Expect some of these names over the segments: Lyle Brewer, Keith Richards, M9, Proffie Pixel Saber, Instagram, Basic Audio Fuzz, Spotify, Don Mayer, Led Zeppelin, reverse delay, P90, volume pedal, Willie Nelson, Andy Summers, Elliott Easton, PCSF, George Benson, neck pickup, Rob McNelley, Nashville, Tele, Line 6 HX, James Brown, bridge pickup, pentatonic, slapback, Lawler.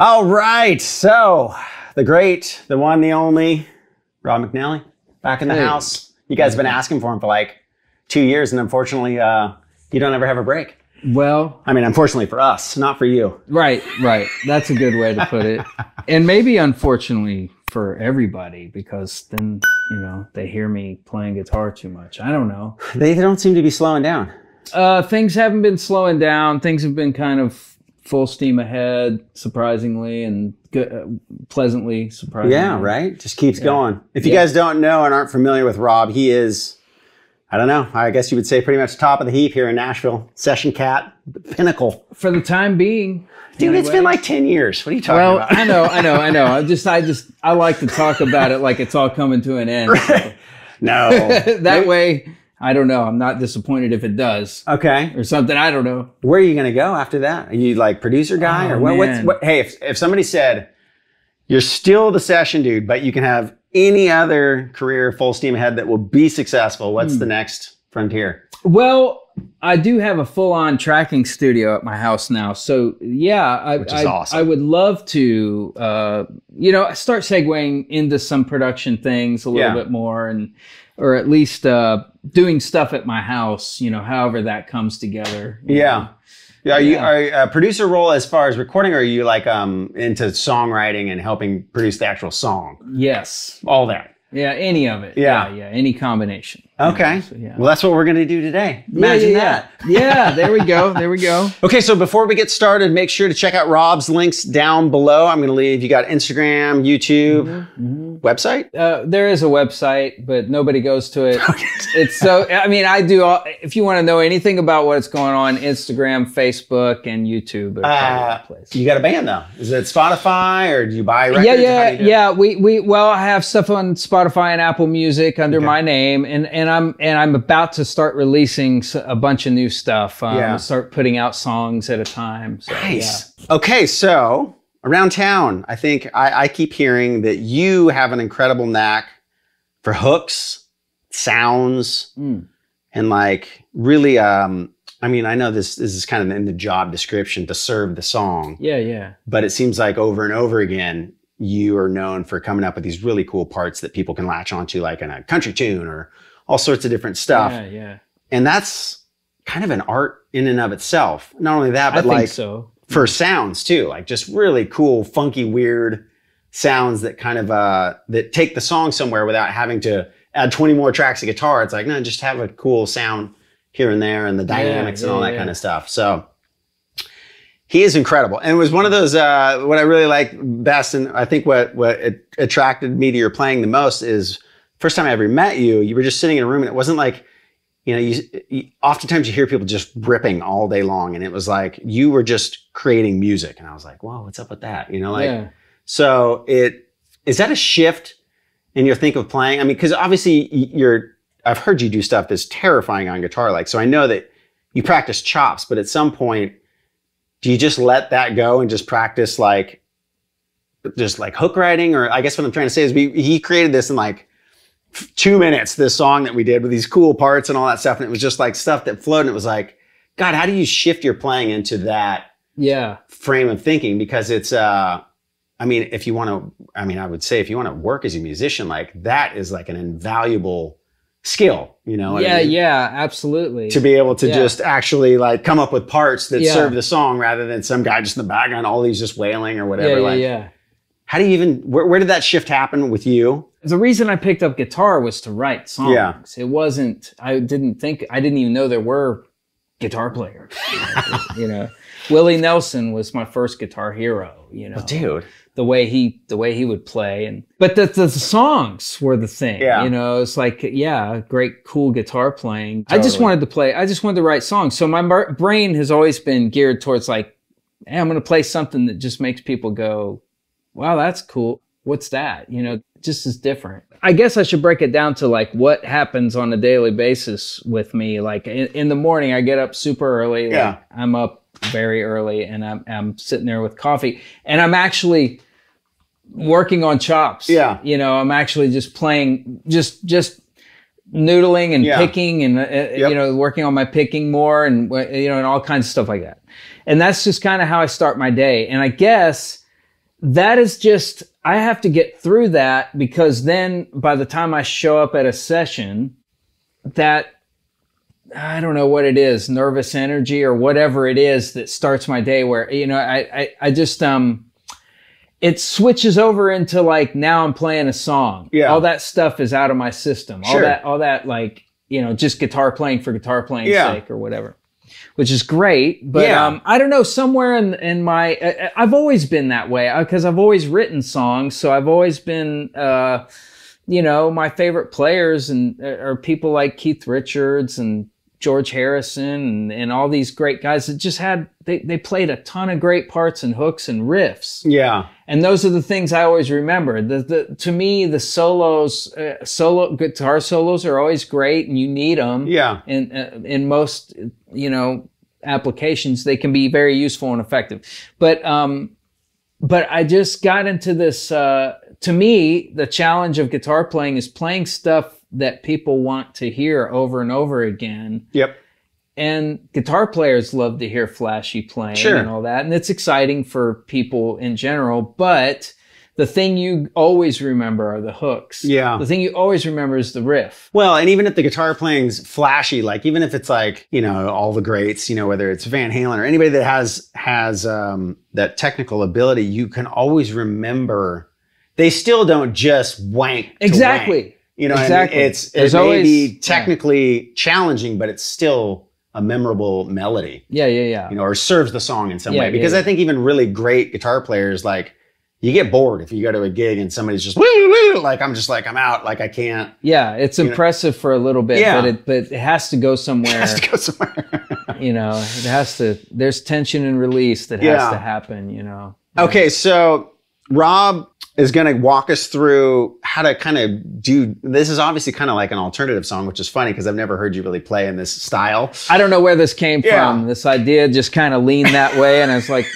All right, so the great, the one, the only, Rob McNelley, back in the house. You guys have been asking for him for like 2 years, and unfortunately, you don't ever have a break. Well, I mean, unfortunately for us, not for you. Right, right. That's a good way to put it. And maybe unfortunately for everybody, because then, you know, they hear me playing guitar too much. I don't know. They don't seem to be slowing down. Things haven't been slowing down. Things have been kind of full steam ahead, surprisingly, and good, pleasantly surprisingly. Yeah, right? Just keeps going. If you guys don't know and aren't familiar with Rob, he is... I don't know. I guess you would say pretty much top of the heap here in Nashville. Session cat, the pinnacle. For the time being. Dude, it's been like 10 years. What are you talking about? Well, I know. I like to talk about it like it's all coming to an end. So. No. That way, I don't know. I'm not disappointed if it does. Okay. Or something. I don't know. Where are you going to go after that? Are you like producer guy or what? Hey, if somebody said, you're still the session dude, but you can have any other career full steam ahead that will be successful, what's the next frontier? Well, I do have a full-on tracking studio at my house now, so which is awesome. I would love to you know, start segueing into some production things a little bit more, and or at least doing stuff at my house, you know, however that comes together. Are you a producer role as far as recording, or are you like into songwriting and helping produce the actual song? Yes. All that. Yeah, any of it. Yeah. Yeah, any combination. Okay. You know, so, well, that's what we're going to do today. Imagine that. Yeah, there we go. There we go. Okay, so before we get started, make sure to check out Rob's links down below. I'm going to leave. You got Instagram, YouTube, website? There is a website, but nobody goes to it. It's so, I mean, I do all, if you want to know anything about what's going on, Instagram, Facebook, and YouTube. You got a band, though. Is it Spotify, or do you buy records? Yeah. Well, I have stuff on Spotify and Apple Music under my name, and I'm about to start releasing a bunch of new stuff. Start putting out songs at a time. So, nice. Yeah. Okay, so around town, I think I keep hearing that you have an incredible knack for hooks, sounds, and like really, I mean, I know this is kind of in the job description to serve the song. Yeah. But it seems like over and over again, you are known for coming up with these really cool parts that people can latch onto, like in a country tune or all sorts of different stuff. Yeah. And that's kind of an art in and of itself. Not only that, but for sounds too, like just really cool, funky, weird sounds that kind of, that take the song somewhere without having to add 20 more tracks of guitar. It's like, no, just have a cool sound here and there, and the dynamics and all that kind of stuff. So he is incredible. And it was one of those, what I really like best, and I think what attracted me to your playing the most is, first time I ever met you, you were just sitting in a room, and it wasn't like, you know, oftentimes you hear people just ripping all day long, and it was like, you were just creating music. And I was like, wow, what's up with that? You know, like, so is that a shift in your think of playing? I mean, cause obviously I've heard you do stuff that's terrifying on guitar. Like, so I know that you practice chops, but at some point, do you just let that go and just practice like, hook writing? Or I guess what I'm trying to say is he created this in like, 2 minutes, this song that we did with these cool parts and all that stuff. And it was just like stuff that flowed, and it was like, God, how do you shift your playing into that frame of thinking? Because it's, I mean, if you want to, I mean, I would say if you want to work as a musician, like that is like an invaluable skill, you know? Yeah, I mean, absolutely. To be able to just actually like come up with parts that serve the song rather than some guy just in the background, all these just wailing or whatever. How do you even, where did that shift happen with you? The reason I picked up guitar was to write songs. It wasn't, I didn't even know there were guitar players. You know, Willie Nelson was my first guitar hero, you know. Well, dude. The way he would play. But the songs were the thing, you know, it's like, great, cool guitar playing. Totally. I just wanted to write songs. So my brain has always been geared towards like, hey, I'm going to play something that just makes people go, wow, that's cool. What's that? You know, just as different. I guess I should break it down to like what happens on a daily basis with me. Like in the morning, I get up super early. Like I'm up very early, and I'm sitting there with coffee, and I'm actually working on chops. You know, I'm actually just playing, just noodling and picking, and you know, working on my picking more, and you know, and all kinds of stuff like that. And that's just kind of how I start my day. And I guess that is just, I have to get through that, because then by the time I show up at a session, that, I don't know what it is, nervous energy or whatever it is that starts my day, where, you know, I just, it switches over into like, now I'm playing a song. Yeah. All that stuff is out of my system. Sure. All that like, you know, just guitar playing for guitar playing's sake or whatever, which is great. But, I don't know, somewhere in my, I've always been that way, because I've always written songs. So I've always been, you know, my favorite players are people like Keith Richards and George Harrison and all these great guys that just had, they played a ton of great parts and hooks and riffs. Yeah. And those are the things I always remember. To me, the solos, guitar solos are always great, and you need them. Yeah. And in most, you know, applications, they can be very useful and effective. But I just got into this, to me, the challenge of guitar playing is playing stuff that people want to hear over and over again. Yep. And guitar players love to hear flashy playing, sure, and all that. And it's exciting for people in general. But the thing you always remember are the hooks. Yeah. The thing you always remember is the riff. Well, and even if the guitar playing's flashy, like even if it's like, you know, all the greats, you know, whether it's Van Halen or anybody that has that technical ability, you can always remember they still don't just wank. Exactly. Wank. You know, exactly. It may always be technically challenging, but it's still a memorable melody. Yeah, yeah, yeah. You know, or serves the song in some way. Because I think even really great guitar players, like, you get bored if you go to a gig and somebody's just, like, I'm just like, I'm out, like, I can't. Yeah, it's impressive for a little bit, but it has to go somewhere. It has to go somewhere. You know, it has to, there's tension and release that has to happen, you know. Okay, so Rob is going to walk us through how to kind of do, this is obviously kind of like an alternative song, which is funny because I've never heard you really play in this style. I don't know where this came from. This idea just kind of leaned that way. And I was like,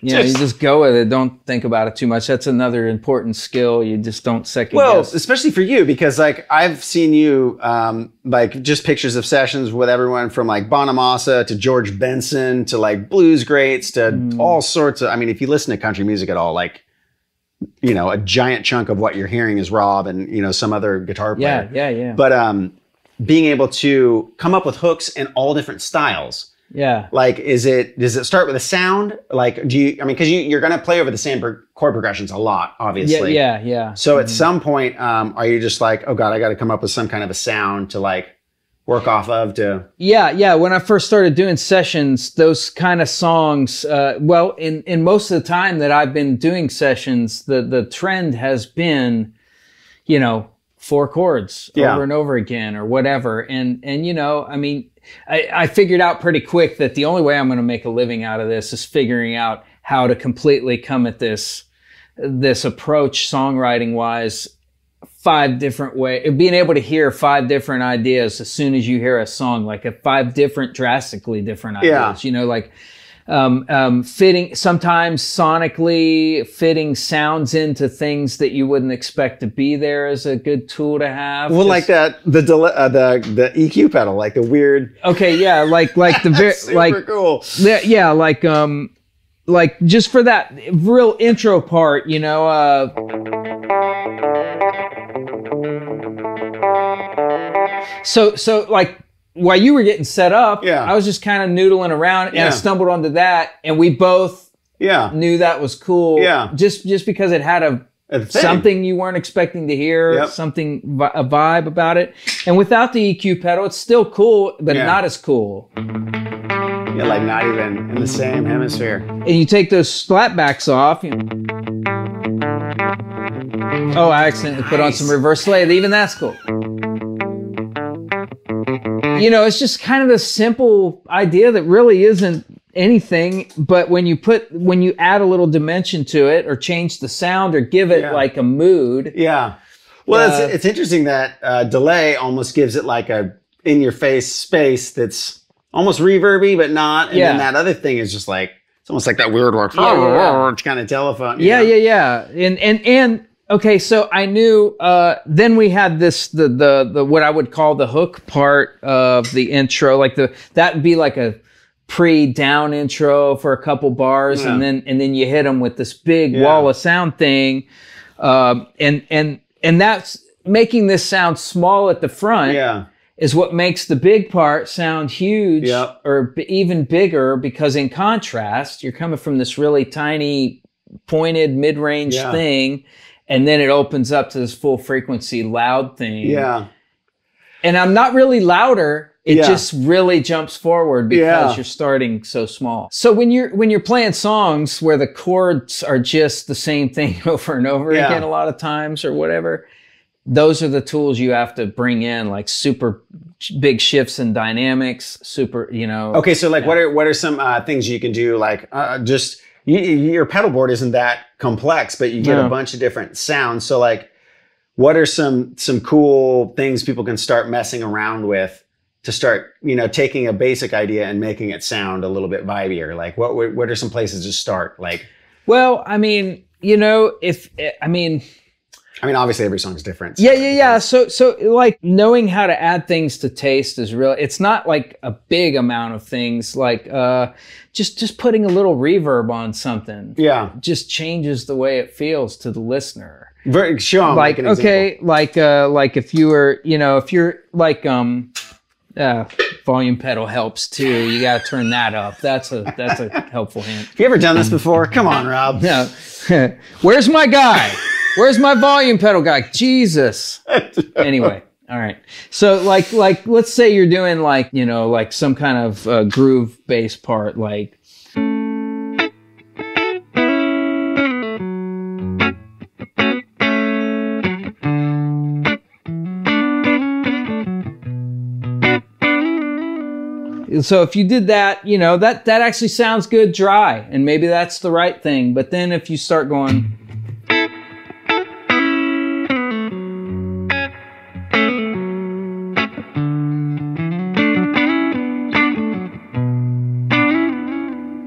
you know, you just go with it. Don't think about it too much. That's another important skill. You just don't second guess. Well, especially for you, because like I've seen you, like just pictures of sessions with everyone from like Bonamassa to George Benson to like blues greats to all sorts of, I mean, if you listen to country music at all, like, you know, a giant chunk of what you're hearing is Rob and, you know, some other guitar player. Yeah, yeah, yeah. But being able to come up with hooks in all different styles. Yeah. Like, does it start with a sound? Like, I mean, because you're going to play over the same chord progressions a lot, obviously. Yeah, yeah, yeah. So at some point, are you just like, oh God, I got to come up with some kind of a sound to like work off of to? Yeah, yeah. When I first started doing sessions, those kind of songs, well, in most of the time that I've been doing sessions, the trend has been, you know, 4 chords over and over again or whatever. And you know, I mean, I figured out pretty quick that the only way I'm going to make a living out of this is figuring out how to completely come at this approach songwriting wise, 5 different ways, being able to hear 5 different ideas as soon as you hear a song, like a 5 different, drastically different ideas, you know, like fitting, sometimes sonically fitting sounds into things that you wouldn't expect to be there is a good tool to have. Well, like that, the EQ pedal, like the weird. Okay. Yeah. Like the very, super like, cool. Yeah. Like just for that real intro part, you know, So like while you were getting set up, I was just kind of noodling around and I stumbled onto that, and we both knew that was cool. Yeah. Just because it had a something you weren't expecting to hear, something, a vibe about it. And without the EQ pedal, it's still cool, but not as cool. Yeah, like not even in the same hemisphere. And you take those slapbacks off. You know. Oh, I accidentally put on some reverse delay. Even that's cool. You know, it's just kind of a simple idea that really isn't anything, but when you add a little dimension to it or change the sound or give it like a mood. Yeah. Well, it's interesting that delay almost gives it like a in-your-face space that's almost reverby, but not. And then that other thing is just like, it's almost like that weird work kind of telephone. Yeah, know? Yeah, yeah. And okay, so I knew, then we had this, the what I would call the hook part of the intro, like that would be like a pre-down intro for a couple bars, yeah. and then you hit them with this big yeah. wall of sound thing, and that's making this sound small at the front. Yeah. Is what makes the big part sound huge, yep. or even bigger, because in contrast, you're coming from this really tiny, pointed mid-range yeah. thing, and then it opens up to this full frequency loud thing. Yeah. And I'm not really louder. It yeah. just really jumps forward because yeah. you're starting so small. So when you're playing songs where the chords are just the same thing over and over yeah. again a lot of times or whatever, those are the tools you have to bring in, like super big shifts in dynamics, super, you know. Okay, so like yeah. what are some things you can do? Like just your pedal board isn't that complex, but you get no. a bunch of different sounds. So like what are some cool things people can start messing around with to start, you know, taking a basic idea and making it sound a little bit vibier? Like what are some places to start? Like, well, I mean, you know, I mean, obviously every song's different. So yeah. So like knowing how to add things to taste is real. It's not like a big amount of things, like just putting a little reverb on something. Yeah. Just changes the way it feels to the listener. Very sure. Like, okay, like if you were, you know, if you're like volume pedal helps too. You got to turn that up. That's a helpful hint. Have you ever done this before? Come on, Rob. No. Where's my guy? Where's my volume pedal guy? Jesus. Anyway. All right. So like, let's say you're doing like, you know, like some kind of groove bass part, like, so if you did that, you know, that actually sounds good dry, and maybe that's the right thing. But then if you start going,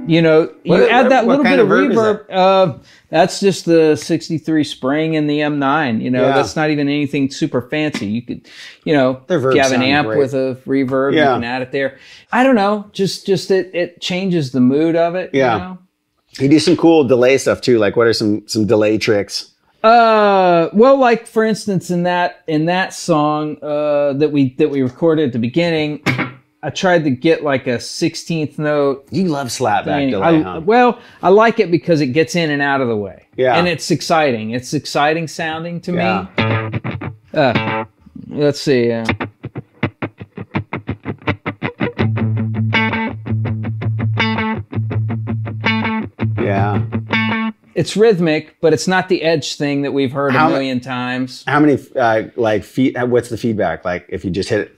you know, you add that little bit of reverb. That's just the 63 spring in the M9. You know, yeah. that's not even anything super fancy. You could, you know, if you have an amp with a reverb, yeah. you can add it there. I don't know. Just it changes the mood of it. Yeah. You know? You do some cool delay stuff too. Like, what are some delay tricks? Well, like for instance, in that song that we recorded at the beginning, I tried to get like a 16th note. You love slapback delay, huh? Well, I like it because it gets in and out of the way. Yeah. And it's exciting. It's exciting sounding to yeah. me. Let's see. Yeah. It's rhythmic, but it's not the edge thing that we've heard a million times. How many, like, feet? What's the feedback? Like, if you just hit it.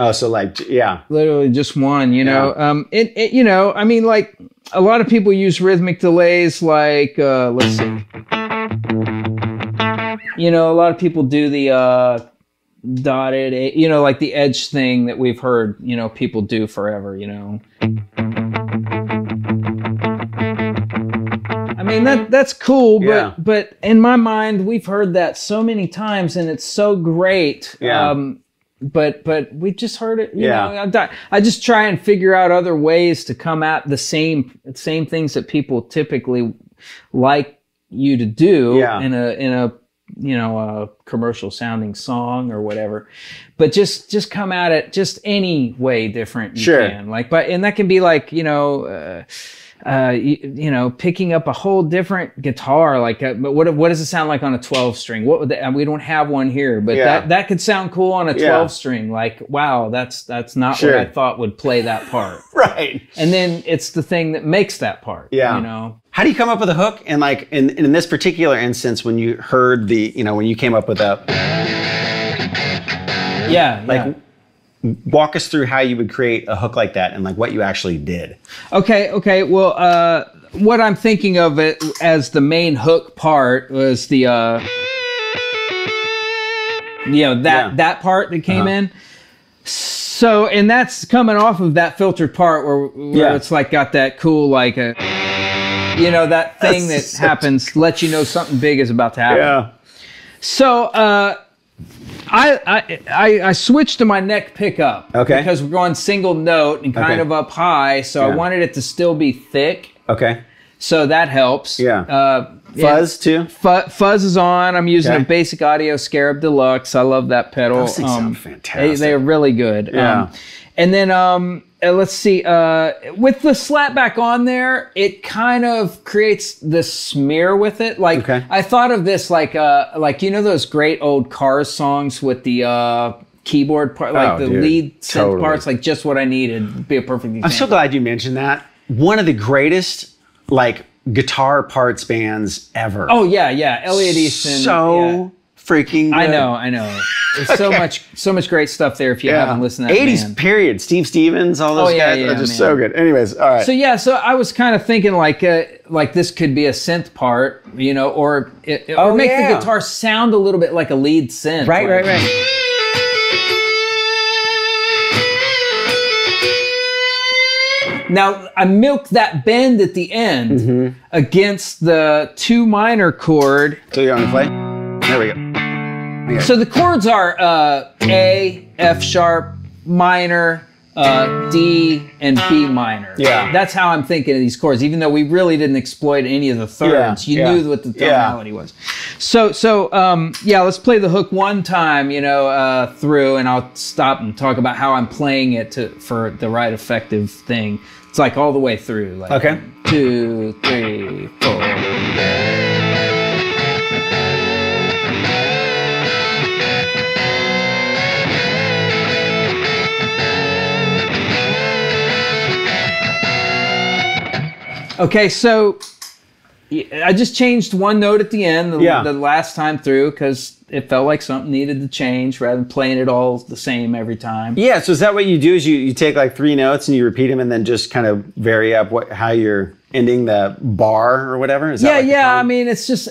Oh, so like, yeah. Literally just one, you know. Yeah. It you know, I mean, like, a lot of people use rhythmic delays like, let's see. You know, a lot of people do the dotted, you know, like the edge thing that we've heard, you know, people do forever, you know. I mean, that's cool, but, yeah. but in my mind, we've heard that so many times, and it's so great. Yeah. But we just heard it, you yeah. know. I just try and figure out other ways to come at the same things that people typically like you to do yeah. in a you know, a commercial sounding song or whatever, but just come at it just any way different you sure. can. Like, but and that can be like, you know, you know, picking up a whole different guitar. Like, but what does it sound like on a 12 string? What would we don't have one here, but yeah. that could sound cool on a 12 yeah. string. Like, wow, that's not sure. what I thought would play that part. Right. And then it's the thing that makes that part. Yeah. You know. How do you come up with a hook? And like in this particular instance, when you heard the, you know, when you came up with that. Yeah. Like. Yeah. Walk us through how you would create a hook like that and like what you actually did. Okay. Well, what I'm thinking of it as the main hook part was the, you know, that, yeah. that part that came in. So, and that's coming off of that filtered part where yeah. it's like got that cool, like, a, you know, that thing that happens, lets you know something big is about to happen. Yeah. So, I switched to my neck pickup. Okay. Because we're going single note and kind of up high, so I wanted it to still be thick. Okay. So that helps. Yeah. Fuzz too? Fuzz is on. I'm using a Basic Audio Scarab Deluxe. I love that pedal. Those things sound fantastic. They're really good. Yeah. And then let's see, with the slapback on there, it kind of creates this smear with it. Like I thought of this like you know those great old Cars songs with the keyboard part, like the lead synth parts, like Just What I Needed. Be a perfect example. I'm so glad you mentioned that. One of the greatest like guitar parts bands ever. Oh yeah, yeah, Elliott Easton. So freaking good. I know. There's so much great stuff there if you haven't listened to that. 80s period, Steve Stevens, all those guys are just so good. Anyways, all right. So yeah, so I was kind of thinking like this could be a synth part, you know, or make the guitar sound a little bit like a lead synth. Right. Now, I milk that bend at the end against the 2 minor chord. So you're on the play? There we go. Okay. So the chords are A, F sharp, minor, D, and B minor. Yeah. That's how I'm thinking of these chords, even though we really didn't exploit any of the thirds. Yeah. You knew what the tonality was. So let's play the hook one time, you know, through, and I'll stop and talk about how I'm playing it for the right effective thing. It's like all the way through. Like 1, 2, 3, 4. Okay, so I just changed one note at the end the last time through because it felt like something needed to change rather than playing it all the same every time. Yeah, so is that what you do is you take like 3 notes and you repeat them and then just kind of vary up how you're ending the bar or whatever? Is that I mean, it's just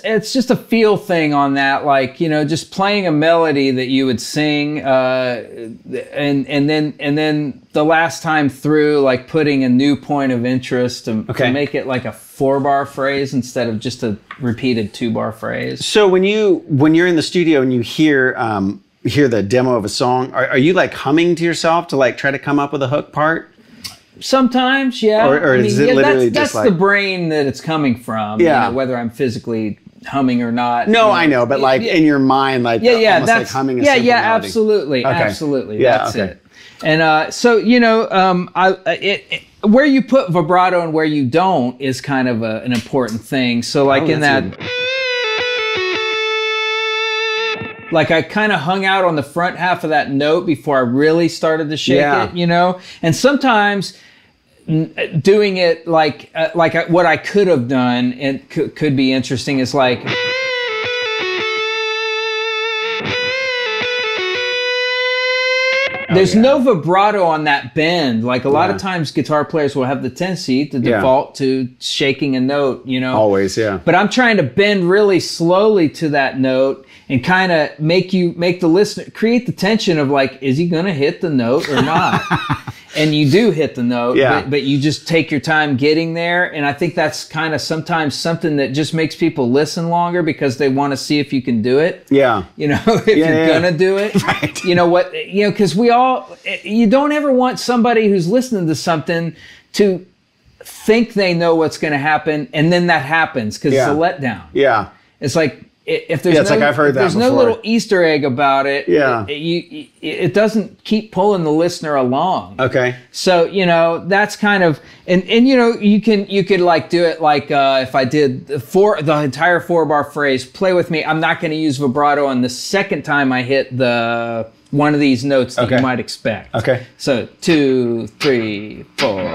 a feel thing on that, like, you know, just playing a melody that you would sing and then the last time through, like putting a new point of interest to make it like a 4-bar phrase instead of just a repeated 2-bar phrase. So when you're in the studio and you hear the demo of a song, are you like humming to yourself to like try to come up with a hook part? Sometimes, yeah. Or I mean, is it literally that's like... the brain that it's coming from, you know, whether I'm physically humming or not. No, you know, I know, but like in your mind, like almost like humming a simple melody. Yeah, absolutely, absolutely, that's it. And so, you know, where you put vibrato and where you don't is kind of an important thing. So like in that... Like I kind of hung out on the front half of that note before I really started to shake it, you know? And sometimes doing it like what I could have done and could be interesting is like... There's no vibrato on that bend. Like a lot of times guitar players will have the tendency to default to shaking a note, you know? Always, yeah. But I'm trying to bend really slowly to that note and kind of make the listener, create the tension of like, is he going to hit the note or not? And you do hit the note, but you just take your time getting there. And I think that's kind of sometimes something that just makes people listen longer because they want to see if you can do it. Yeah. You know, if you're going to do it. Right. You know what, you know, because you don't ever want somebody who's listening to something to think they know what's going to happen. And then that happens because it's a letdown. Yeah. It's like, if there's it's like I've heard that there's no little Easter egg about it, it doesn't keep pulling the listener along. Okay. So, you know, that's kind of, and you know, you could like do it like if I did the entire 4-bar phrase, play with me, I'm not going to use vibrato on the second time I hit the one of these notes that you might expect. Okay. So 2, 3, 4.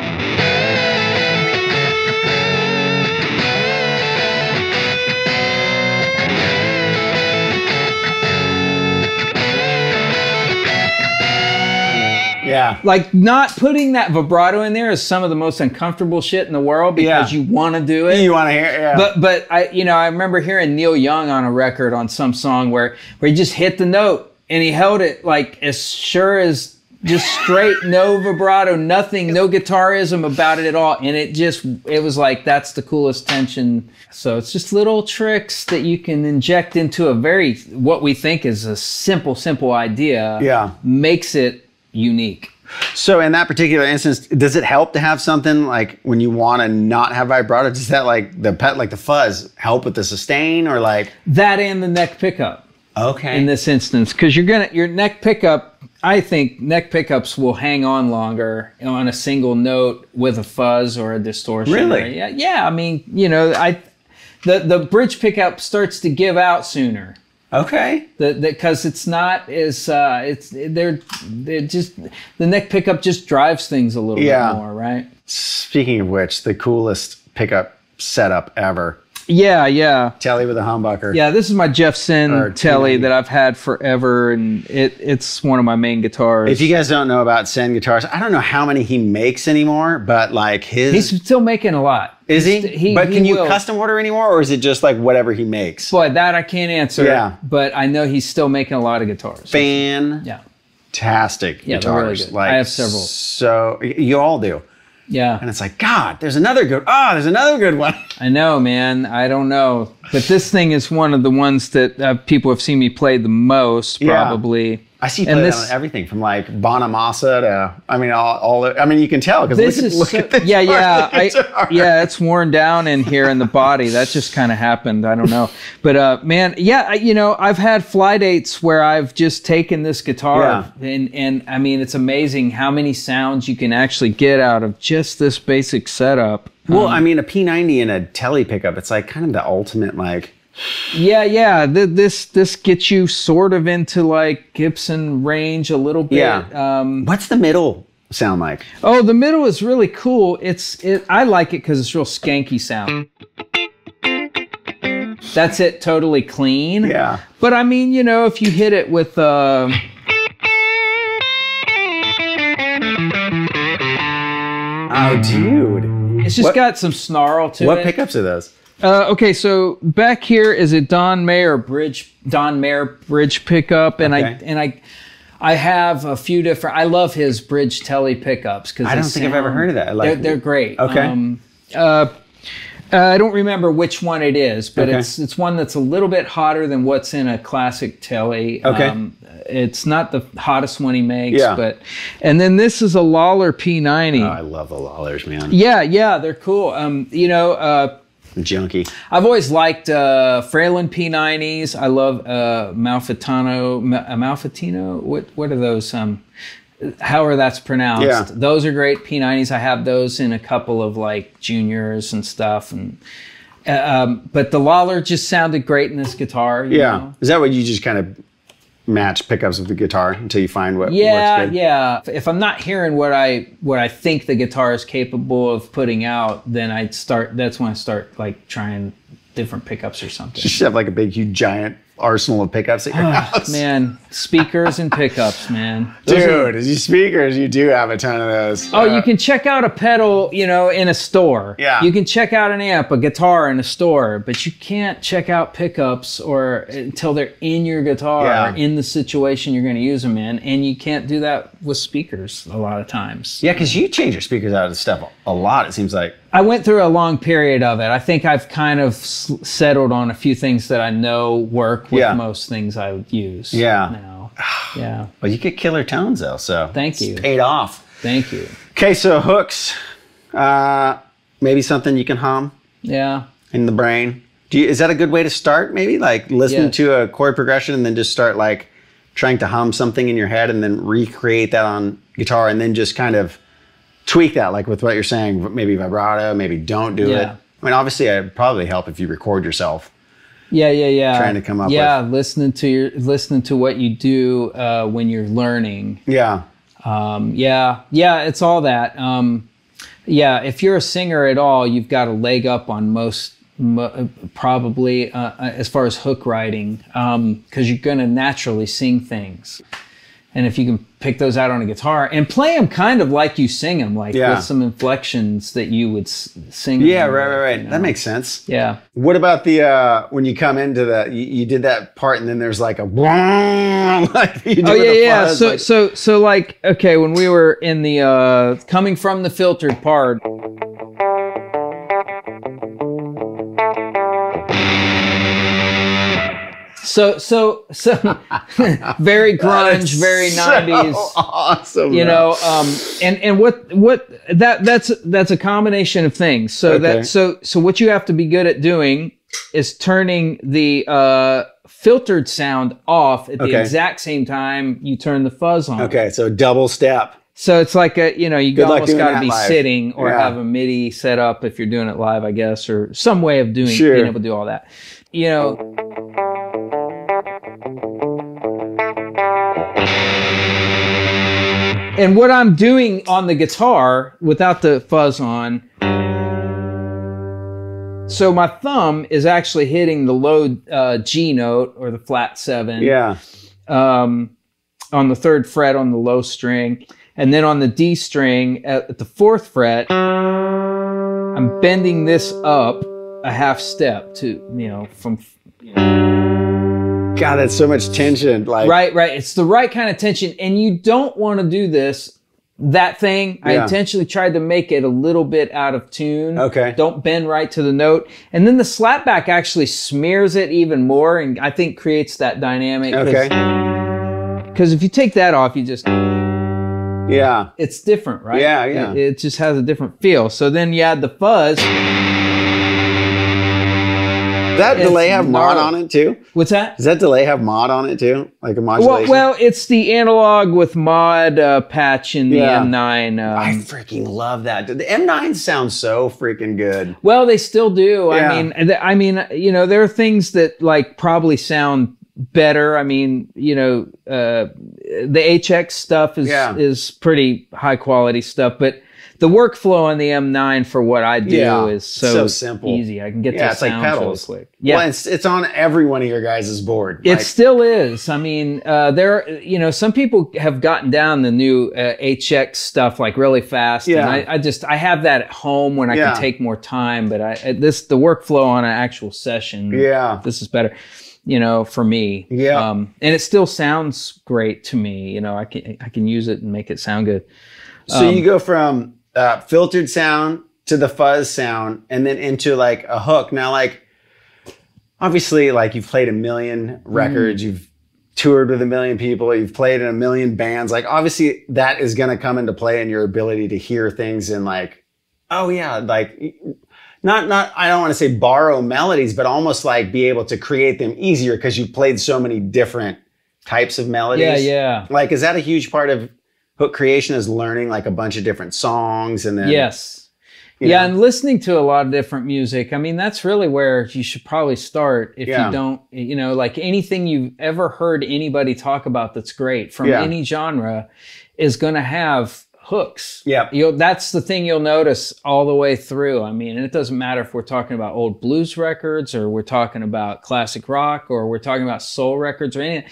Yeah. Like not putting that vibrato in there is some of the most uncomfortable shit in the world because you want to do it. You want to hear it. Yeah. But I remember hearing Neil Young on a record on some song where he just hit the note and he held it like as sure as Just straight, no vibrato, nothing, no guitarism about it at all. And it was like, that's the coolest tension. So it's just little tricks that you can inject into a very, what we think is a simple, simple idea. Yeah. Makes it unique. So in that particular instance, does it help to have something like when you want to not have vibrato? Does that like the fuzz help with the sustain or like? That and the neck pickup. Okay. In this instance, because you're gonna, your neck pickup, I think neck pickups will hang on longer on a single note with a fuzz or a distortion. Really? Or, yeah. Yeah. I mean, you know, the bridge pickup starts to give out sooner. Okay. Because it's not as the neck pickup just drives things a little bit more, right? Speaking of which, the coolest pickup setup ever. Yeah, yeah. Tele with a humbucker. Yeah, this is my Jeff Senn Tele that I've had forever, and it's one of my main guitars. If you guys don't know about Senn Guitars, I don't know how many he makes anymore, but like his... He's still making a lot. Is he? But can you custom order anymore, or is it just like whatever he makes? Boy, that I can't answer, yeah. But I know he's still making a lot of guitars. Fantastic guitars. Yeah, they're really good. Like, I have several. So, you all do. Yeah. And it's like, God, there's another good, there's another good one. I know, man. I don't know. But this thing is one of the ones that people have seen me play the most, probably. Yeah. I see play on everything from like Bonamassa to, I mean, I mean, you can tell because look at this. Yeah, yeah. Yeah, it's worn down in here in the body. That just kind of happened. I don't know. But man, yeah, you know, I've had fly dates where I've just taken this guitar and I mean, it's amazing how many sounds you can actually get out of just this basic setup. Well, I mean, a P90 and a Tele pickup, it's like kind of the ultimate like... Yeah, yeah. This gets you sort of into like Gibson range a little bit. Yeah. What's the middle sound like? Oh, the middle is really cool. I like it because it's real skanky sound. That's it, totally clean. Yeah. But I mean, you know, if you hit it with oh, dude. It's just got some snarl to it. What pickups are those? Okay, so back here is a Don Mayer bridge pickup, and okay. I have a few different. I love his bridge Tele pickups because I don't think I've ever heard of that. I like they're great. Okay. I don't remember which one it is, but it's one that's a little bit hotter than what's in a classic Tele. Okay. It's not the hottest one he makes, but and then this is a Lawler P90. Oh, I love the Lawlers, man. Yeah, yeah, they're cool. You know. Junkie. I've always liked Fralin P90s. I love Malfitano. What are those? However that's pronounced. Yeah. Those are great P90s. I have those in a couple of like juniors and stuff. And but the Lawler just sounded great in this guitar. You know? Is that what you just kind of match pickups with the guitar until you find what works good? Yeah. If I'm not hearing what I think the guitar is capable of putting out, then that's when I start like trying different pickups or something. You should have like a big, huge, giant arsenal of pickups at your house. Man, speakers and pickups, man. Dude, these speakers, you do have a ton of those. Oh, you can check out a pedal, you know, in a store. Yeah. You can check out an amp, a guitar in a store, but you can't check out pickups or until they're in your guitar or in the situation you're going to use them in, and you can't do that with speakers a lot of times. Yeah, because you change your speakers out of the stuff a lot, it seems like. I went through a long period of it. I think I've kind of settled on a few things that I know work with most things I would use now. Yeah. Well, you get killer tones though, so thank you. It's paid off. Thank you. Okay, so hooks, maybe something you can hum. Yeah. In the brain. Is that a good way to start? Maybe like listen to a chord progression and then just start like trying to hum something in your head and then recreate that on guitar and then just kind of tweak that, like with what you're saying, maybe vibrato, maybe don't do it. I mean, obviously, it'd probably help if you record yourself. Yeah, yeah, yeah. Trying to come up with... Yeah, listening to what you do when you're learning. Yeah. Yeah, yeah, it's all that. Yeah, if you're a singer at all, you've got a leg up on most... probably as far as hook writing, because you're going to naturally sing things. And if you can pick those out on a guitar and play them kind of like you sing them, like with some inflections that you would sing. Yeah, them, right. You know? That makes sense. Yeah. What about the, when you come into the, you did that part and then there's like a, like you do fuzz, So like, okay, when we were in the, coming from the filtered part. So very grunge, very 90s. So awesome. You know, and that's a combination of things. So so what you have to be good at doing is turning the filtered sound off at the exact same time you turn the fuzz on. Okay, so double step. So it's like a, you know, you almost got to be live. Sitting or have a MIDI set up if you're doing it live, I guess, or some way of doing being able to do all that. You know. And what I'm doing on the guitar without the fuzz on, so my thumb is actually hitting the low G note or the flat seven on the third fret on the low string. And then on the D string at the fourth fret, I'm bending this up a half step to, you know, from... You know, God, that's so much tension. Like right. It's the right kind of tension, and you don't want to do this. That thing, I intentionally tried to make it a little bit out of tune. Okay, don't bend right to the note, and then the slapback actually smears it even more, and I think creates that dynamic. Okay, because if you take that off, you just it's different, right? Yeah, it just has a different feel. So then you add the fuzz. Does that delay have mod on it too? What's that? Does that delay have mod on it too? Like a modulation? Well, it's the analog with mod patch in the M9. I freaking love that. The M9 sounds so freaking good. Well, they still do. Yeah. I mean, you know, there are things that like probably sound better. I mean, you know, the HX stuff is pretty high quality stuff, but the workflow on the M9 for what I do is so simple, easy. I can get that sound like pedals. So quick. Yeah, well, it's on every one of your guys' board. It still is. I mean, you know, some people have gotten down the new HX stuff like really fast. Yeah, and I have that at home when I can take more time. But the workflow on an actual session. Yeah, this is better. You know, for me. Yeah, and it still sounds great to me. You know, I can use it and make it sound good. So you go from filtered sound to the fuzz sound and then into like a hook. Now, like, obviously, like, you've played a million records, you've toured with a million people, you've played in a million bands. Like, obviously that is going to come into play in your ability to hear things in like, like not I don't want to say borrow melodies, but almost like be able to create them easier because you played so many different types of melodies. Yeah. Like, is that a huge part of hook creation, is learning like a bunch of different songs and then and listening to a lot of different music? I mean, that's really where you should probably start if you don't, you know, like anything you've ever heard anybody talk about that's great from any genre is going to have hooks. That's the thing you'll notice all the way through. I mean, and it doesn't matter if we're talking about old blues records or we're talking about classic rock or we're talking about soul records or anything.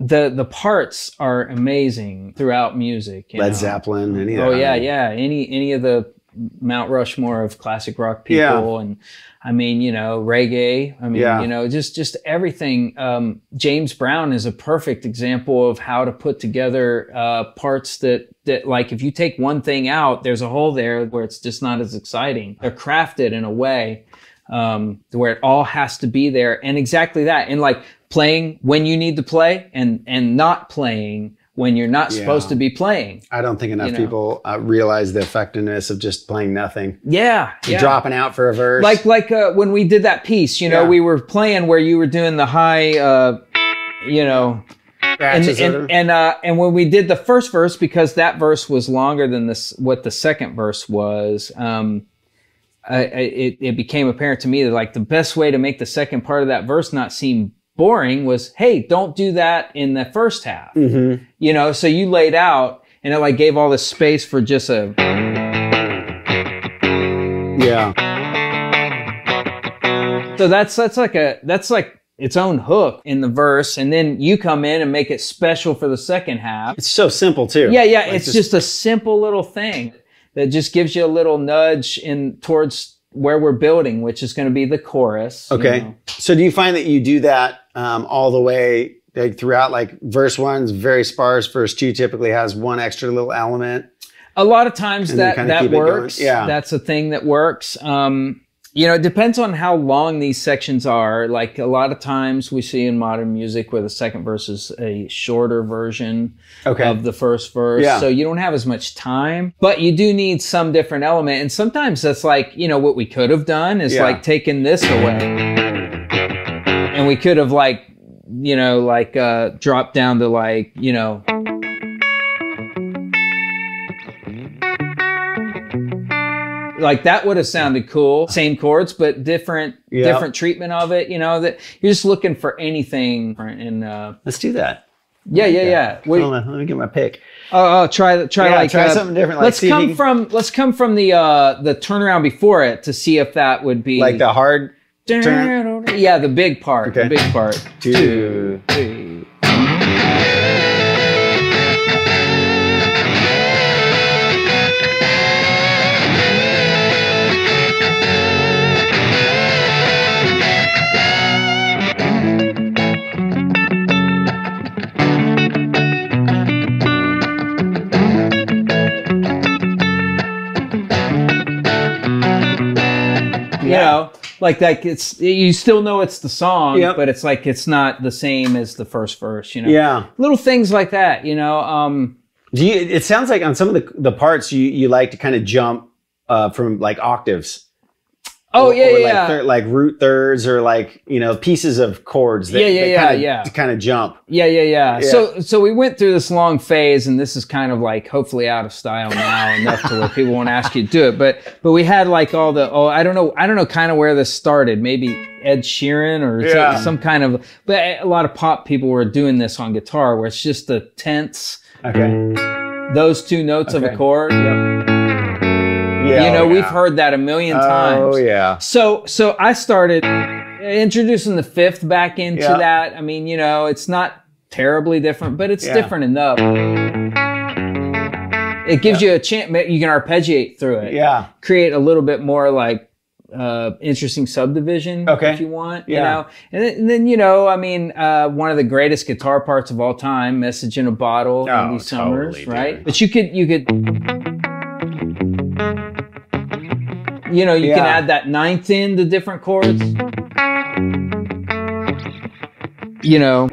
The parts are amazing throughout music. Led Zeppelin, any of that. Any of the Mount Rushmore of classic rock people, and I mean, you know, reggae. I mean, you know, just everything. James Brown is a perfect example of how to put together parts that like if you take one thing out, there's a hole there where it's just not as exciting. They're crafted in a way where it all has to be there, and exactly that. And like playing when you need to play and not playing when you're not supposed to be playing. I don't think enough people realize the effectiveness of just playing nothing. Dropping out for a verse. Like when we did that piece, you know, we were playing where you were doing the high, you know, and when we did the first verse, because that verse was longer than what the second verse was, it became apparent to me that like the best way to make the second part of that verse not seem boring was, hey, don't do that in the first half. You know, so you laid out and it like gave all this space for just a so that's like its own hook in the verse, and then you come in and make it special for the second half. It's so simple too. Yeah, yeah, like it's just a simple little thing that just gives you a little nudge in towards where we're building, which is going to be the chorus. Okay. You know. So do you find that you do that all the way like throughout, like verse one's very sparse, verse two typically has one extra little element? A lot of times that works. Yeah. That's a thing that works. You know, it depends on how long these sections are. Like a lot of times we see in modern music where the second verse is a shorter version of the first verse. Yeah. So you don't have as much time, but you do need some different element. And sometimes that's like, you know, what we could have done is like taken this away. And we could have like, you know, like dropped down to like, you know, like that would have sounded cool. Same chords, but different treatment of it. You know, that you're just looking for anything. And let's do that. Yeah, yeah, yeah. Hold on, let me get my pick. Oh, try something different. Like let's come from the turnaround before it to see if that would be like the hard turn. Yeah, the big part. Okay. The big part. 2, 3. You know, like it's, you still know it's the song, but it's like, it's not the same as the first verse, you know? Yeah. Little things like that, you know? Do you, it sounds like on some of the parts you like to kind of jump from like octaves. Oh, or like root thirds or like, you know, pieces of chords that, kind of jump. Yeah. So we went through this long phase, and this is kind of like hopefully out of style now enough to where people won't ask you to do it. But we had like all the, I don't know kind of where this started. Maybe Ed Sheeran or some kind of, but a lot of pop people were doing this on guitar where it's just the tense. Okay. Those two notes of a chord. Yep. Yeah, we've heard that a million times. Oh, yeah. So I started introducing the fifth back into that. I mean, you know, it's not terribly different, but it's different enough. It gives you a chance. You can arpeggiate through it. Yeah. Create a little bit more like interesting subdivision if you want. Yeah. You know? And then, you know, I mean, one of the greatest guitar parts of all time, Message in a Bottle, Andy Summers, totally, right? Dude. But you could... You know, you can add that ninth in to different chords. You know,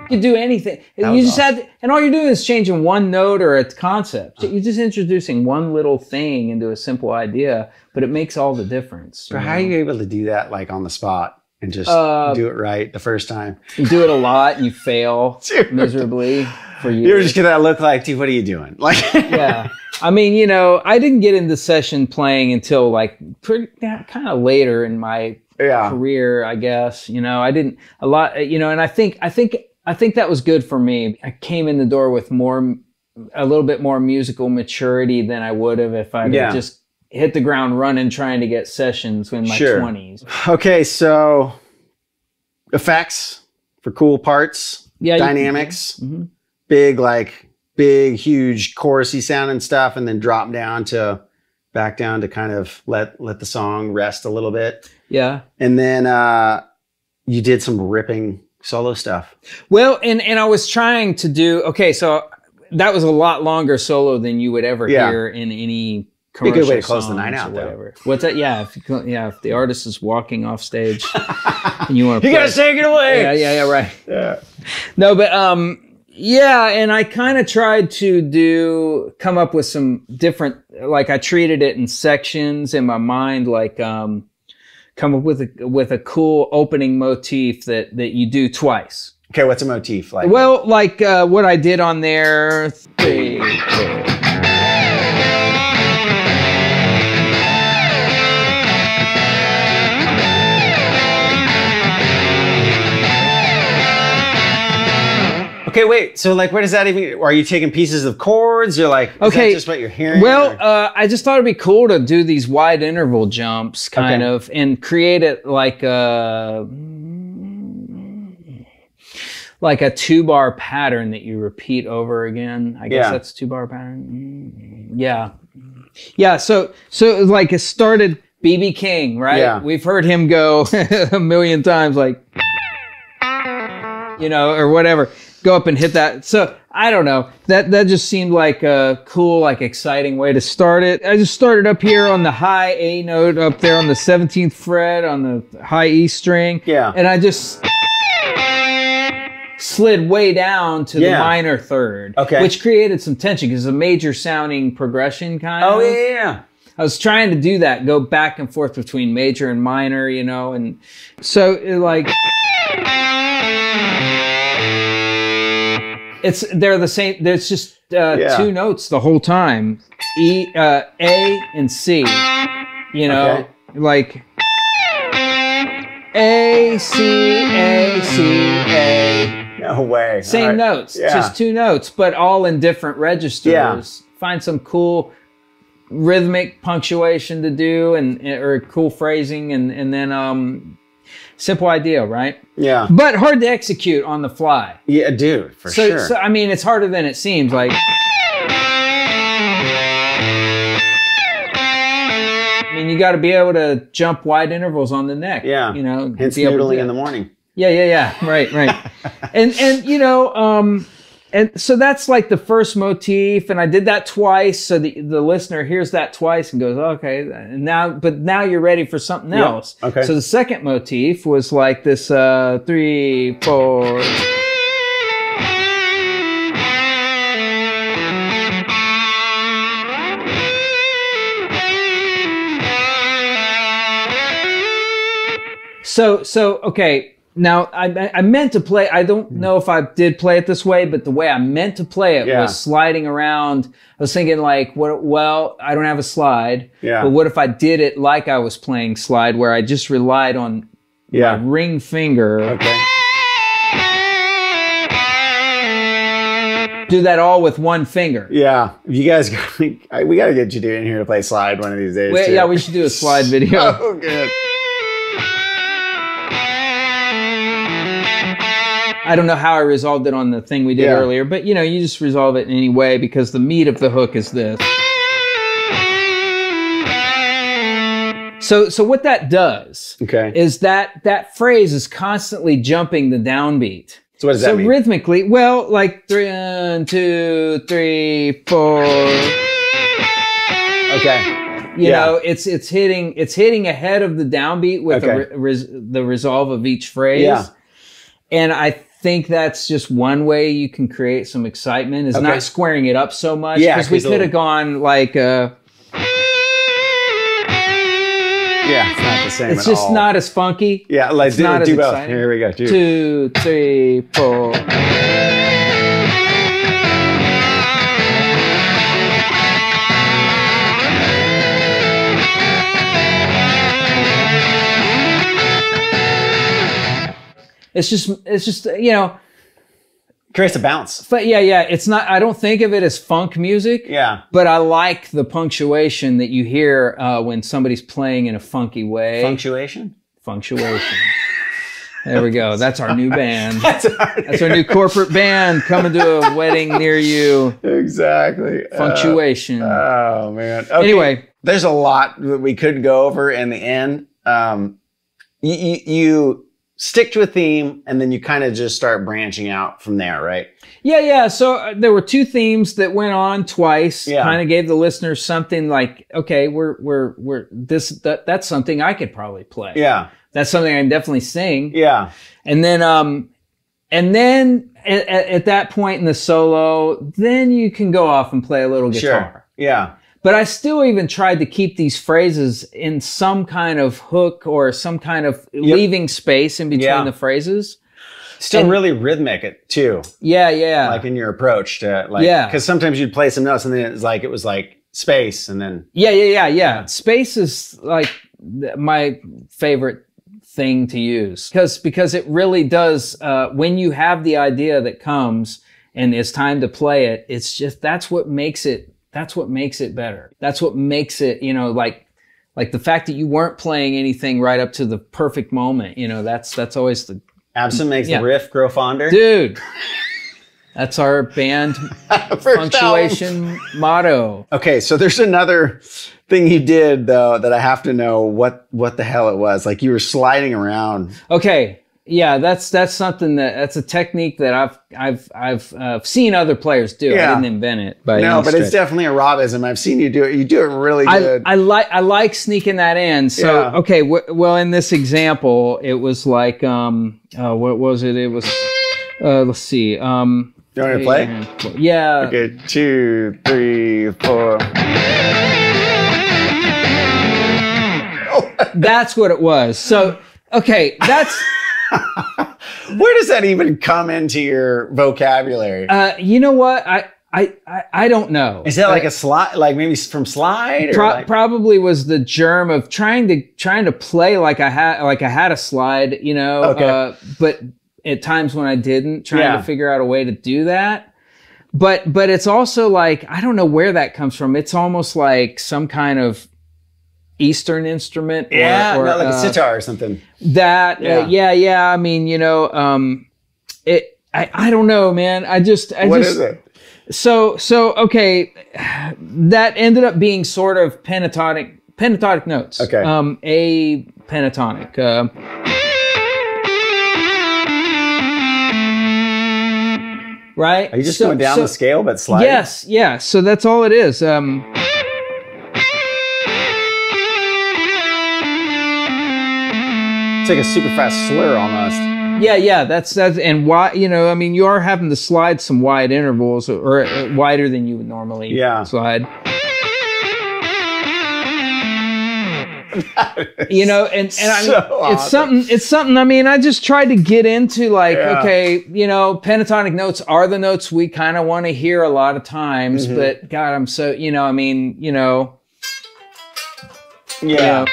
you can do anything. You just have to, and all you're doing is changing one note or a concept. You're just introducing one little thing into a simple idea, but it makes all the difference. But how are you able to do that like on the spot? And just do it right the first time. You do it a lot and you fail miserably for years. You're just gonna look like, dude, what are you doing? Like, yeah. I mean, you know, I didn't get into session playing until like pretty kind of later in my career, I guess. You know, I didn't a lot. You know, and I think that was good for me. I came in the door with a little bit more musical maturity than I would have if I had just hit the ground running trying to get sessions in my 20s. Okay, so effects for cool parts, dynamics, big, huge chorusy sounding stuff, and then drop down to back down to kind of let the song rest a little bit. Yeah. And then you did some ripping solo stuff. Well, and I was trying to do, so that was a lot longer solo than you would ever hear in any be a good way to close the night out, though. What's that? Yeah, if the artist is walking off stage, and you want to, you gotta take it away. Yeah, right. Yeah. No, but and I kind of tried to come up with some different. Like I treated it in sections in my mind. Like come up with a cool opening motif that you do twice. Okay, what's a motif like? Well, like what I did on there. 3, 4. Okay, wait. So, like, where does that even? Are you taking pieces of chords? You're like, okay, is that just what you're hearing? Well, I just thought it'd be cool to do these wide interval jumps, kind of, and create it like a 2-bar pattern that you repeat over again. I guess that's a 2-bar pattern. Yeah, yeah. So like, it started BB King, right? Yeah. We've heard him go a million times, like, you know, or whatever. Go up and hit that. So I don't know. That just seemed like a cool, like, exciting way to start it. I just started up here on the high A note, up there on the 17th fret on the high E string. Yeah. And I just slid way down to the minor third. Okay. Which created some tension because it's a major sounding progression kind of. Oh yeah. I was trying to do that, go back and forth between major and minor, you know, and so it, like, they're the same. There's just two notes the whole time, A and C. You know, like A, C, A, C, A. No way. Same notes, just two notes, but all in different registers. Yeah. Find some cool rhythmic punctuation to do, and or cool phrasing, and then simple idea, right? Yeah. But hard to execute on the fly. Yeah, dude, for sure. So, I mean, it's harder than it seems. Like, I mean, you got to be able to jump wide intervals on the neck. Yeah. You know, hence noodling in the morning. Yeah, yeah, yeah. Right, right. and you know, and so that's like the first motif, and I did that twice, so the listener hears that twice and goes, okay, but now you're ready for something else. Okay. So the second motif was like this 3, 4. So okay. Now, I meant to play, I don't know if I did play it this way, but the way I meant to play it was sliding around. I was thinking, like, well, I don't have a slide, but what if I did it like I was playing slide, where I just relied on my ring finger. Okay. Do that all with one finger. Yeah. You guys, we got to get you dude in here to play slide one of these days. Yeah, we should do a slide video. Oh, good. I don't know how I resolved it on the thing we did earlier, but, you know, you just resolve it in any way, because the meat of the hook is this. So what that does is that phrase is constantly jumping the downbeat. So what does that mean? So rhythmically, well, like 3, 1, 2, 3, 4. Okay. You know, it's hitting ahead of the downbeat with the resolve of each phrase. Yeah. And I think that's just one way you can create some excitement, is not squaring it up so much. Yeah, because we could have gone like it's not the same at all. It's just not as funky. Yeah, like, it's not as exciting. Here we go. 2, 3, 4. It's just, you know, creates a bounce. But yeah. It's not, I don't think of it as funk music. Yeah. But I like the punctuation that you hear when somebody's playing in a funky way. Punctuation? Punctuation. There we go. That's our new band. That's our new corporate band coming to a wedding near you. Exactly. Punctuation. Oh, man. Okay. Anyway. There's a lot that we could go over in the end. You stick to a theme, and then you kind of just start branching out from there, right? Yeah. So there were two themes that went on twice. Yeah. Kind of gave the listener something like, okay, we're that's something I could probably play. Yeah. That's something I can definitely sing. Yeah. And then at that point in the solo, then you can go off and play a little guitar. Sure. Yeah. But I still even tried to keep these phrases in some kind of hook or some kind of leaving space in between the phrases. Still really rhythmic it too. Yeah. Like in your approach to, like, because sometimes you'd play some notes and then it was like space, and then. Yeah. Space is like my favorite thing to use because it really does, when you have the idea that comes and it's time to play it, it's just, that's what makes it better. That's what makes it, you know, like the fact that you weren't playing anything right up to the perfect moment, you know, that's always the... Absent makes the riff grow fonder. Dude, that's our band punctuation motto. Okay, so there's another thing you did, though, that I have to know what the hell it was. Like, you were sliding around. Okay, yeah, that's something that's a technique that I've seen other players do. Yeah. I didn't invent it. But it's definitely a Robism. I've seen you do it. You do it really good. I like sneaking that in. So, yeah. Okay, well, in this example, it was like, what was it? It was, let's see. Do you want to play? Yeah. Okay, 2, 3, 4. That's what it was. So, okay, that's... Where does that even come into your vocabulary? You know what? I don't know. Is that like a slide? Like maybe from slide? Or like probably was the germ of trying to play like I had a slide, you know. Okay. But at times when I didn't, trying to figure out a way to do that. But it's also like, I don't know where that comes from. It's almost like some kind of Eastern instrument, or like a sitar or something. I mean, you know, I don't know, man. What is it? So okay, that ended up being sort of pentatonic notes. Okay, a pentatonic. Right? Are you just going down the scale but sliding? Yes, yeah. So that's all it is. It's like a super fast slur almost. Yeah, that's and why, you know, I mean, you are having to slide some wide intervals or wider than you would normally slide. You know, and I mean, it's something. I mean, I just tried to get into like, okay, you know, pentatonic notes are the notes we kind of want to hear a lot of times, but God, I'm so, you know, I mean, you know, you know,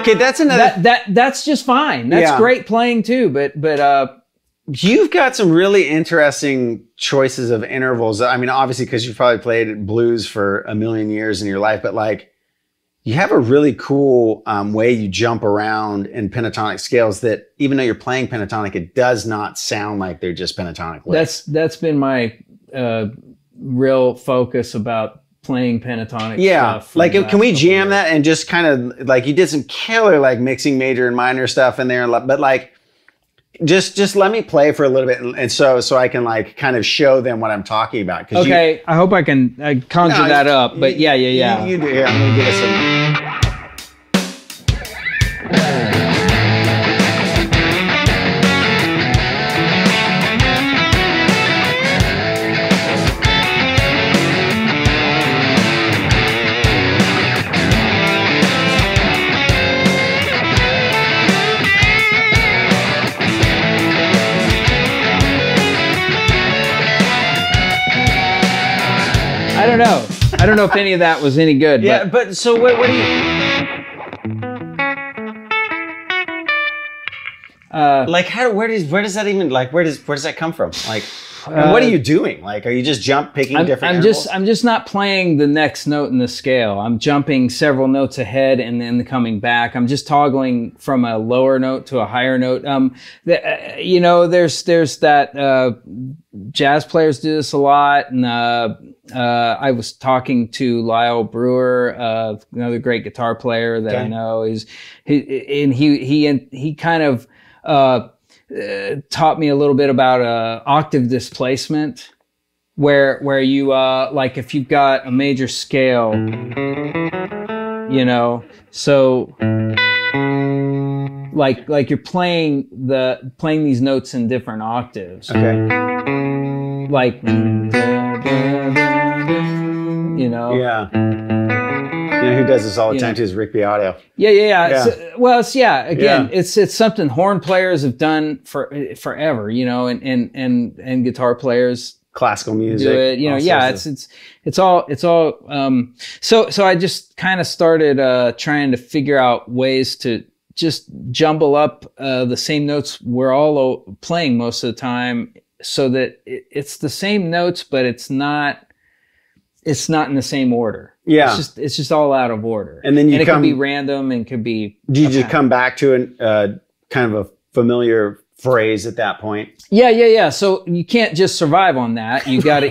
okay, that's another... That's just fine. That's great playing too, but you've got some really interesting choices of intervals. I mean, obviously, because you've probably played blues for a million years in your life, but like, you have a really cool way you jump around in pentatonic scales that even though you're playing pentatonic, it does not sound like they're just pentatonic licks. That's been my real focus about playing pentatonic stuff. Like, can we jam that and just kind of, like, you did some killer, like, mixing major and minor stuff in there, but, like, just let me play for a little bit, and so I can, like, kind of show them what I'm talking about. Okay, I hope I can conjure that up, but yeah. You do. Here, I'm going to give it some... I don't know if any of that was any good. Yeah, but so what do you... like, where does that come from? Like, what are you doing? Like, are you just picking different intervals? I'm just not playing the next note in the scale. I'm jumping several notes ahead and then coming back. I'm just toggling from a lower note to a higher note. You know, there's that, jazz players do this a lot, and I was talking to Lyle Brewer, another great guitar player that I know. He kind of taught me a little bit about octave displacement, where you like if you've got a major scale, you know, so like you're playing these notes in different octaves. Okay. Like. You know? Yeah. You know who does this all the time too is Rick Beato. Yeah. It's something horn players have done forever, you know, and guitar players. Classical music. Do it, you know, it's all so I just kind of started trying to figure out ways to just jumble up the same notes we're all playing most of the time, so that it's the same notes, but it's not in the same order. Yeah, it's just all out of order. And then it can be random and could be. Do you just come back to kind of a familiar phrase at that point? Yeah. So you can't just survive on that. You got to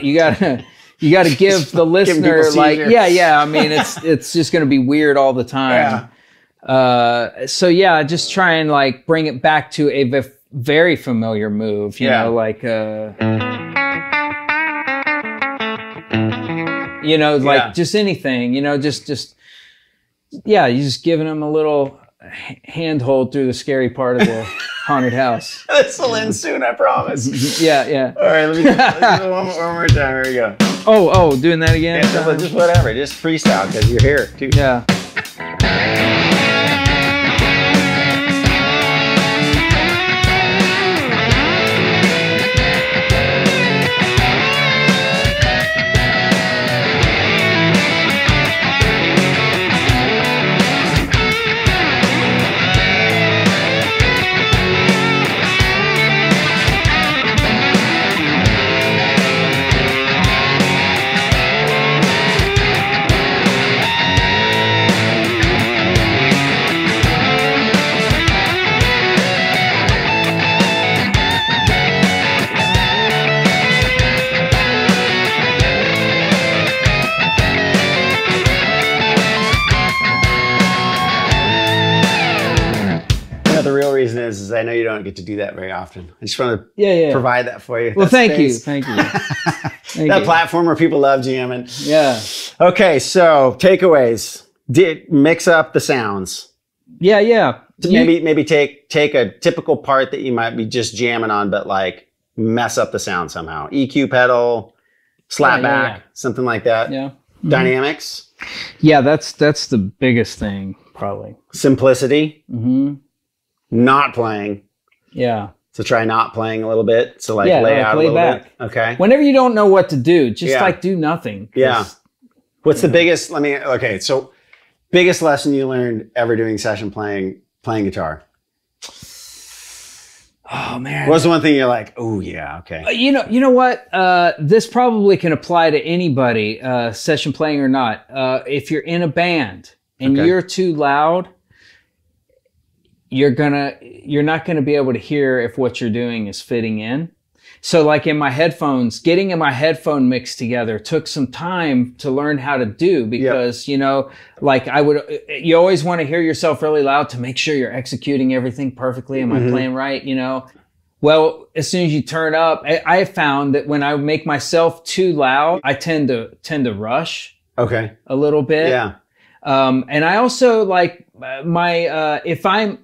give the listener like, yeah. I mean, it's just going to be weird all the time. Yeah. So yeah, just try and like bring it back to a very familiar move. You know, like. You know, like just anything, you know, just, you're just giving them a little handhold through the scary part of the haunted house. This will end soon, I promise. Yeah. All right, let me do one more time. Here we go. Oh, doing that again? Yeah, just whatever, just freestyle, because you're here, too. Yeah. Is I know you don't get to do that very often. I just want to provide that for you. Well, thank you. That platform where people love jamming. Yeah. Okay, so takeaways. Mix up the sounds. Yeah. Maybe take a typical part that you might be just jamming on, but like mess up the sound somehow. EQ pedal, slapback, something like that. Yeah. Mm-hmm. Dynamics. Yeah, that's the biggest thing probably. Simplicity. Mm-hmm. Not playing. Yeah. So try not playing a little bit. So like lay back a little bit. Okay. Whenever you don't know what to do, just like do nothing. Yeah. What's the biggest, so biggest lesson you learned ever doing session playing guitar? Oh man. What's the one thing you're like, oh yeah, okay. You know what? This probably can apply to anybody, session playing or not. If you're in a band and you're too loud, you're not gonna be able to hear if what you're doing is fitting in. So like in my headphones, getting my headphone mix together took some time to learn how to do, because you always want to hear yourself really loud to make sure you're executing everything perfectly. Am I playing right? You know, well, as soon as you turn up, I found that when I make myself too loud, I tend to rush a little bit. Yeah. And I also like my, if I'm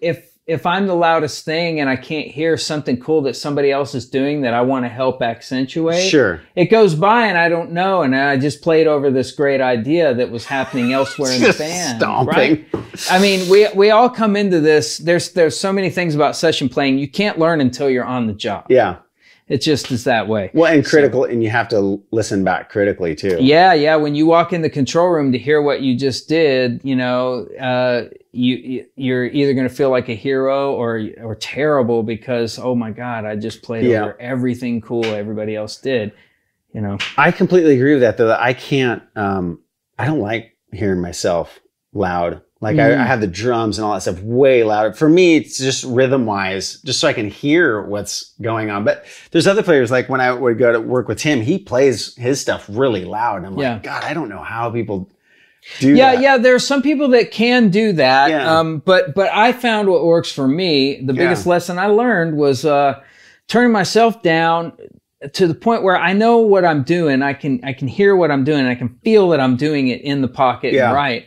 the loudest thing and I can't hear something cool that somebody else is doing that I want to help accentuate, it goes by and I don't know. And I just played over this great idea that was happening elsewhere in the band. Stomping. Right? I mean, we all come into this. There's so many things about session playing. You can't learn until you're on the job. Yeah. It just is that way. Well, and critical, and you have to listen back critically too. Yeah. When you walk in the control room to hear what you just did, you know, you're either going to feel like a hero or terrible because, oh my God, I just played over everything cool everybody else did. You know, I completely agree with that though. That I can't. I don't like hearing myself loud. Like I have the drums and all that stuff way louder. For me, it's just rhythm wise, just so I can hear what's going on. But there's other players, like when I would go to work with him, he plays his stuff really loud. And I'm like, God, I don't know how people do that. Yeah. There are some people that can do that. Yeah. But I found what works for me. The biggest lesson I learned was turning myself down to the point where I know what I'm doing. I can hear what I'm doing. I can feel that I'm doing it in the pocket and right.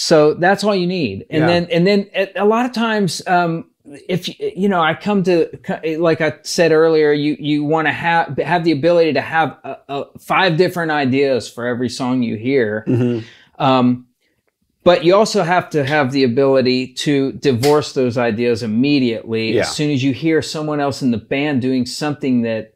So that's all you need. And then a lot of times, if you know, I come to, like I said earlier, you want to have the ability to have 5 different ideas for every song you hear. Mm-hmm. But you also have to have the ability to divorce those ideas immediately as soon as you hear someone else in the band doing something that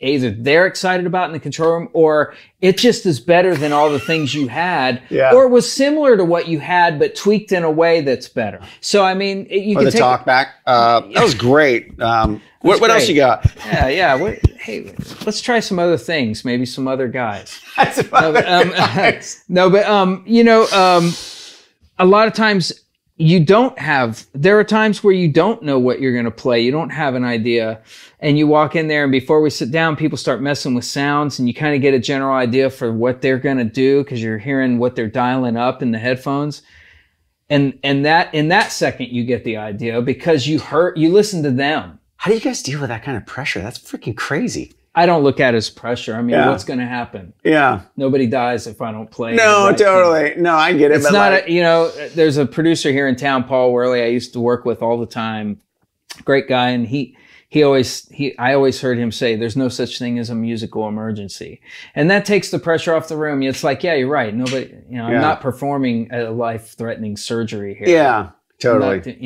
either they're excited about in the control room, or it just is better than all the things you had, or was similar to what you had, but tweaked in a way that's better. So, I mean, you can take the talk back. That was great. What else you got? Yeah, yeah. Hey, let's try some other things. Maybe some other guys. You know, a lot of times you don't have, there are times where you don't know what you're going to play. You don't have an idea. And you walk in there, and before we sit down, people start messing with sounds, and you kind of get a general idea for what they're going to do because you're hearing what they're dialing up in the headphones. And that, in that second, you get the idea because you heard, you listen to them. How do you guys deal with that kind of pressure? That's freaking crazy. I don't look at it as pressure. I mean, what's going to happen? Yeah. Nobody dies if I don't play. No, totally. Thing. No, I get it. It's not, like, you know, there's a producer here in town, Paul Worley, I used to work with all the time. Great guy. And I always heard him say, there's no such thing as a musical emergency. And that takes the pressure off the room. It's like, yeah, you're right. Nobody, you know, I'm not performing a life-threatening surgery here. Yeah, totally. Not,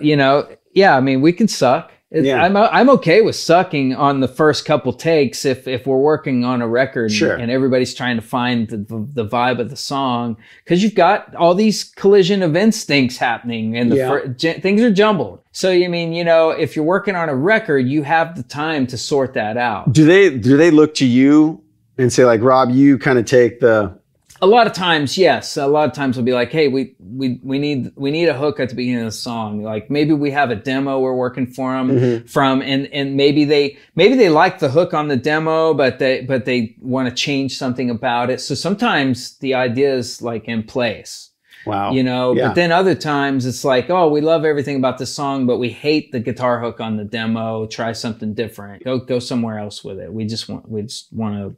you know, yeah, I mean, we can suck. Yeah. I'm okay with sucking on the first couple takes if we're working on a record and everybody's trying to find the vibe of the song, because you've got all these collision of instincts happening and the things are jumbled. So you mean, you know, if you're working on a record, you have the time to sort that out. Do they look to you and say like, Rob, you kind of take the? A lot of times, yes. A lot of times we'll be like, hey, we need a hook at the beginning of the song. Like maybe we have a demo we're working for them from, and maybe they like the hook on the demo, but they want to change something about it. So sometimes the idea is like in place. Wow. You know, but then other times it's like, oh, we love everything about this song, but we hate the guitar hook on the demo. Try something different. Go somewhere else with it. We just want to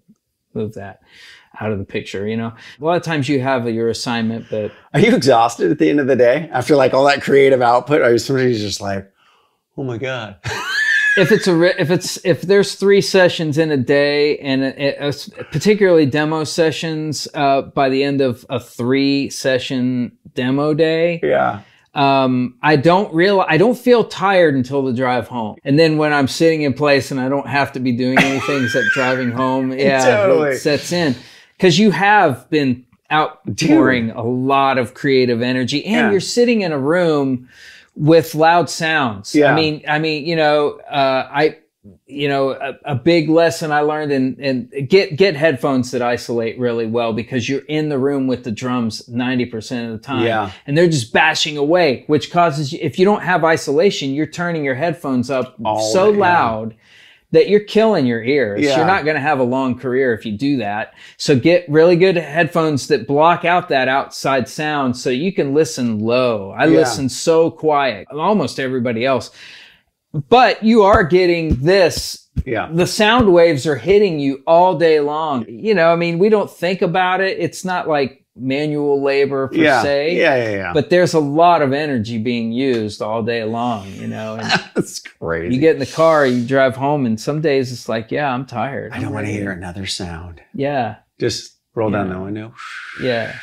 move that out of the picture, you know. A lot of times you have your assignment, but are you exhausted at the end of the day after like all that creative output? Are you somebody's just like, oh my god? If there's 3 sessions in a day, and particularly demo sessions, by the end of a 3-session demo day, I don't feel tired until the drive home. And then when I'm sitting in place and I don't have to be doing anything except driving home, it sets in. Because you have been outpouring a lot of creative energy, and you're sitting in a room with loud sounds. Yeah. I mean, you know, a big lesson I learned in get headphones that isolate really well, because you're in the room with the drums 90% of the time, and they're just bashing away, which causes you, if you don't have isolation, you're turning your headphones up loud that you're killing your ears. Yeah. You're not going to have a long career if you do that. So get really good headphones that block out that outside sound so you can listen low. I listen so quiet, almost everybody else. But you are getting this. Yeah. The sound waves are hitting you all day long. You know, I mean, we don't think about it. It's not like manual labor per se. Yeah. But there's a lot of energy being used all day long, you know. And that's crazy. You get in the car, you drive home, and some days it's like, yeah, I'm tired. I don't want to hear another sound. Yeah. Just roll down the window. Yeah.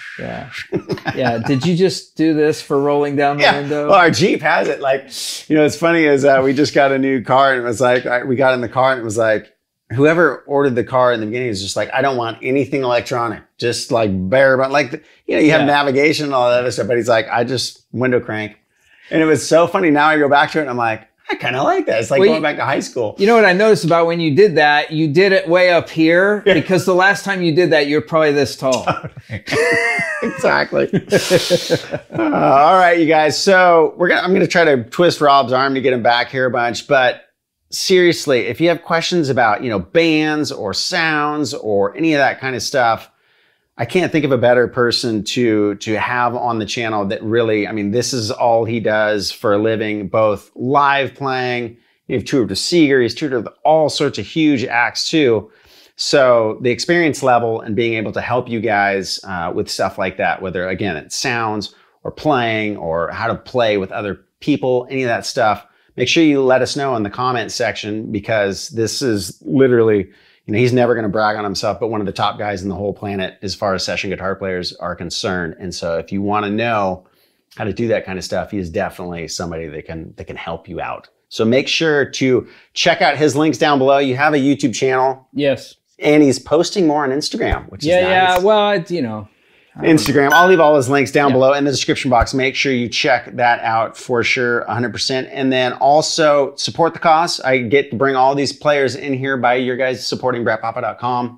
Did you just do this for rolling down the window? Well, our Jeep has it. Like, you know, it's funny is we just got a new car, and it was like, we got in the car and it was like, whoever ordered the car in the beginning is just like, I don't want anything electronic. Just like bare, but like, you know, you have navigation and all that other stuff. But he's like, I just window crank. And it was so funny. Now I go back to it and I'm like, I kind of like that. It's like going back to high school. You know what I noticed about when you did that? You did it way up here because the last time you did that, you were probably this tall. Exactly. All right, you guys. So I'm going to try to twist Rob's arm to get him back here a bunch, but seriously, if you have questions about, you know, bands or sounds or any of that kind of stuff, I can't think of a better person to have on the channel that really, I mean, this is all he does for a living, both live playing. You've toured with Seeger, he's toured with all sorts of huge acts too. So the experience level and being able to help you guys with stuff like that, whether again, it's sounds or playing or how to play with other people, any of that stuff, make sure you let us know in the comment section, because this is literally, you know, he's never going to brag on himself, but one of the top guys in the whole planet as far as session guitar players are concerned. And so if you want to know how to do that kind of stuff, he is definitely somebody that can help you out. So make sure to check out his links down below. You have a YouTube channel. Yes. And he's posting more on Instagram, which is nice. Yeah, well, it's, you know. Instagram. I'll leave all his links down below in the description box. Make sure you check that out for sure, 100%. And then also support the cause. I get to bring all these players in here by your guys supporting BradPapa.com.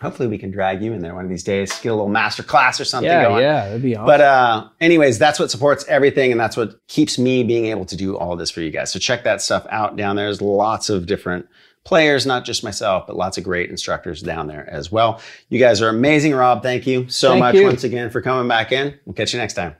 Hopefully we can drag you in there one of these days, get a little master class or something going. Yeah, that'd be awesome. But anyways, that's what supports everything, and that's what keeps me being able to do all this for you guys. So check that stuff out down there. There's lots of different players, not just myself, but lots of great instructors down there as well. You guys are amazing, Rob. Thank you so much once again for coming back in. We'll catch you next time.